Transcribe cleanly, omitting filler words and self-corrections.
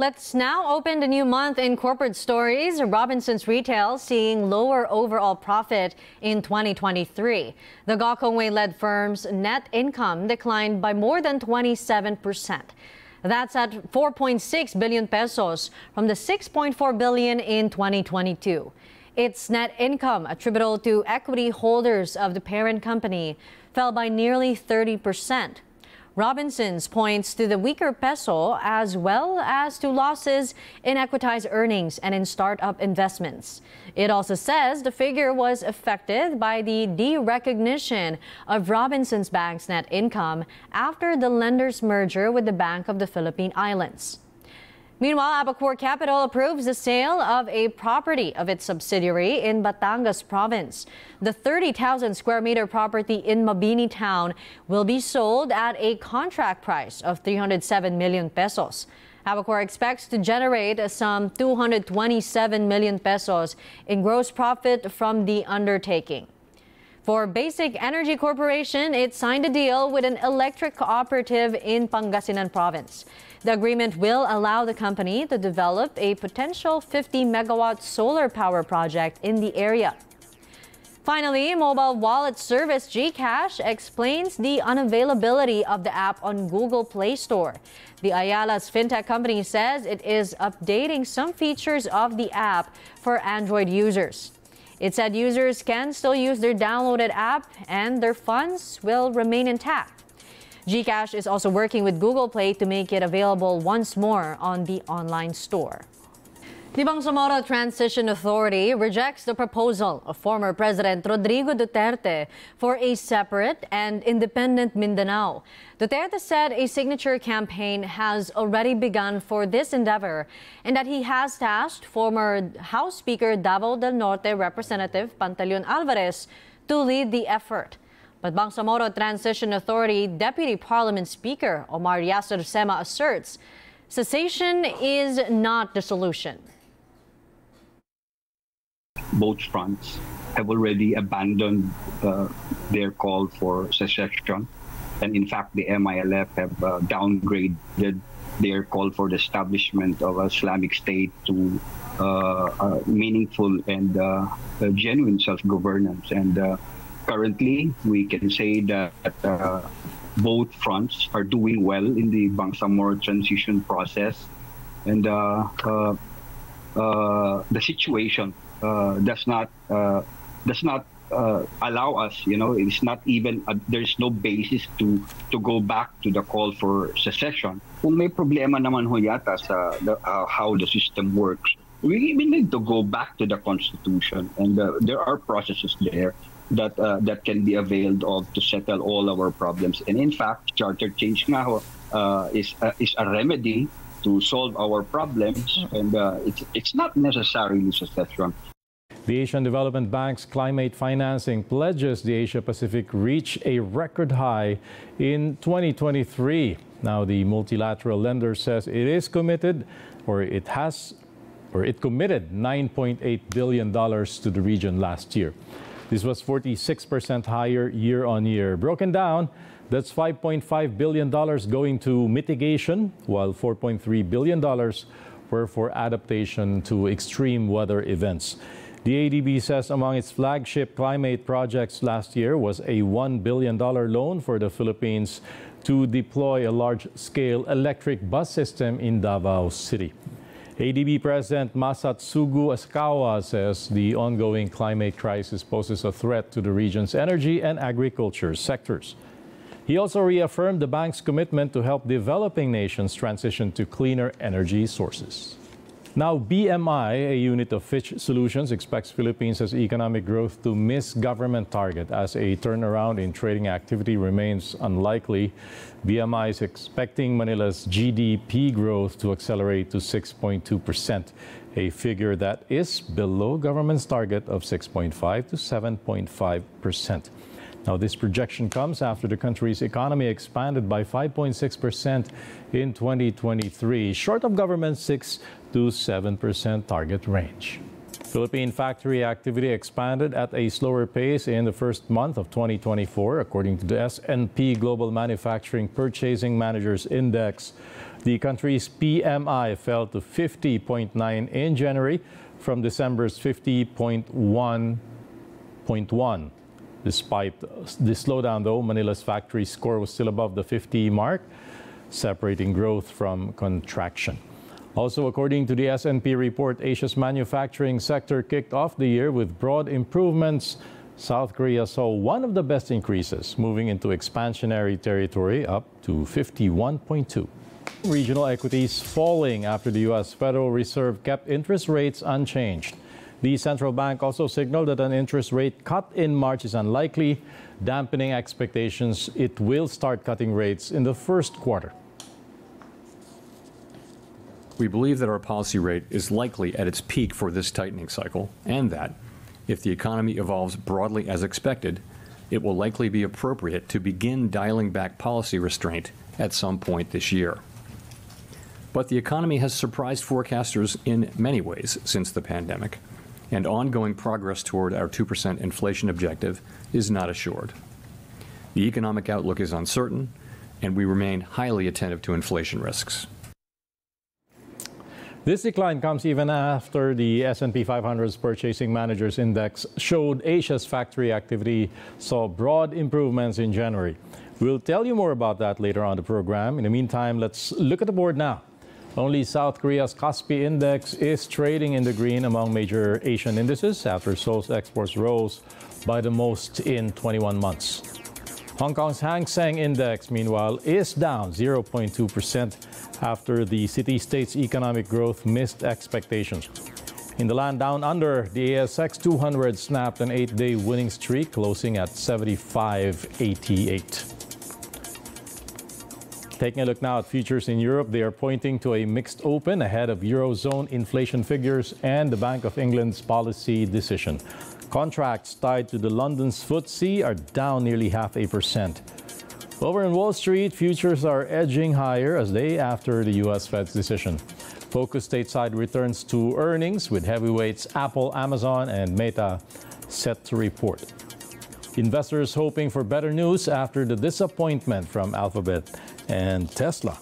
Let's now open the new month in corporate stories. Robinsons Retail seeing lower overall profit in 2023. The Gokongwei-led firm's net income declined by more than 27%. That's at 4.6 billion pesos from the 6.4 billion in 2022. Its net income attributable to equity holders of the parent company fell by nearly 30%. Robinsons points to the weaker peso as well as to losses in equitized earnings and in startup investments. It also says the figure was affected by the derecognition of Robinsons Bank's net income after the lender's merger with the Bank of the Philippine Islands. Meanwhile, ABACOR Capital approves the sale of a property of its subsidiary in Batangas Province. The 30,000 square meter property in Mabini Town will be sold at a contract price of 307 million pesos. ABACOR expects to generate some 227 million pesos in gross profit from the undertaking. For Basic Energy Corporation, it signed a deal with an electric cooperative in Pangasinan Province. The agreement will allow the company to develop a potential 50-megawatt solar power project in the area. Finally, mobile wallet service GCash explains the unavailability of the app on Google Play Store. The Ayala's fintech company says it is updating some features of the app for Android users. It said users can still use their downloaded app and their funds will remain intact. GCash is also working with Google Play to make it available once more on the online store. The Bangsamoro Transition Authority rejects the proposal of former President Rodrigo Duterte for a separate and independent Mindanao. Duterte said a signature campaign has already begun for this endeavor and that he has tasked former House Speaker Davao del Norte Representative Pantaleon Alvarez to lead the effort. But Bangsamoro Transition Authority Deputy Parliament Speaker Omar Yasser Sema asserts cessation is not the solution. Both fronts have already abandoned their call for secession, and in fact the MILF have downgraded their call for the establishment of an Islamic State to meaningful and genuine self-governance. And currently we can say that both fronts are doing well in the Bangsamoro transition process, and the situation does not allow us, you know, it's not even, there's no basis to go back to the call for secession. Kung may problema naman ho yata sa how the system works, we need to go back to the Constitution, and there are processes there that that can be availed of to settle all our problems. And in fact, charter change nga ho, is a remedy to solve our problems, and it's not necessarily secession. The Asian Development Bank's climate financing pledges the Asia-Pacific reach a record high in 2023. Now, the multilateral lender says it is committed, or it committed $9.8 billion to the region last year. This was 46% higher year-on-year. Broken down, that's $5.5 billion going to mitigation, while $4.3 billion were for adaptation to extreme weather events. The ADB says among its flagship climate projects last year was a $1 billion loan for the Philippines to deploy a large-scale electric bus system in Davao City. ADB President Masatsugu Asakawa says the ongoing climate crisis poses a threat to the region's energy and agriculture sectors. He also reaffirmed the bank's commitment to help developing nations transition to cleaner energy sources. Now, BMI, a unit of Fitch Solutions, expects Philippines' economic growth to miss government target as a turnaround in trading activity remains unlikely. BMI is expecting Manila's GDP growth to accelerate to 6.2%, a figure that is below government's target of 6.5 to 7.5%. Now, this projection comes after the country's economy expanded by 5.6% in 2023, short of government's 6 to 7% target range. Philippine factory activity expanded at a slower pace in the first month of 2024, according to the S&P Global Manufacturing Purchasing Managers Index. The country's PMI fell to 50.9 in January from December's 50.1. Despite this slowdown, though, Manila's factory score was still above the 50 mark, separating growth from contraction. Also, according to the S&P report, Asia's manufacturing sector kicked off the year with broad improvements. South Korea saw one of the best increases, moving into expansionary territory up to 51.2. Regional equities falling after the U.S. Federal Reserve kept interest rates unchanged. The central bank also signaled that an interest rate cut in March is unlikely, dampening expectations it will start cutting rates in the first quarter. We believe that our policy rate is likely at its peak for this tightening cycle, and that, if the economy evolves broadly as expected, it will likely be appropriate to begin dialing back policy restraint at some point this year. But the economy has surprised forecasters in many ways since the pandemic, and ongoing progress toward our 2% inflation objective is not assured. The economic outlook is uncertain, and we remain highly attentive to inflation risks. This decline comes even after the S&P 500's Purchasing Managers Index showed Asia's factory activity saw broad improvements in January. We'll tell you more about that later on the program. In the meantime, let's look at the board now. Only South Korea's Kospi Index is trading in the green among major Asian indices after Seoul's exports rose by the most in 21 months. Hong Kong's Hang Seng Index, meanwhile, is down 0.2% after the city-state's economic growth missed expectations. In the land down under, the ASX 200 snapped an 8-day winning streak, closing at 75.88. Taking a look now at futures in Europe, they are pointing to a mixed open ahead of Eurozone inflation figures and the Bank of England's policy decision. Contracts tied to the London's FTSE are down nearly 0.5%. Over in Wall Street, futures are edging higher as day after the U.S. Fed's decision. Focus stateside returns to earnings with heavyweights Apple, Amazon, and Meta set to report. Investors hoping for better news after the disappointment from Alphabet and Tesla.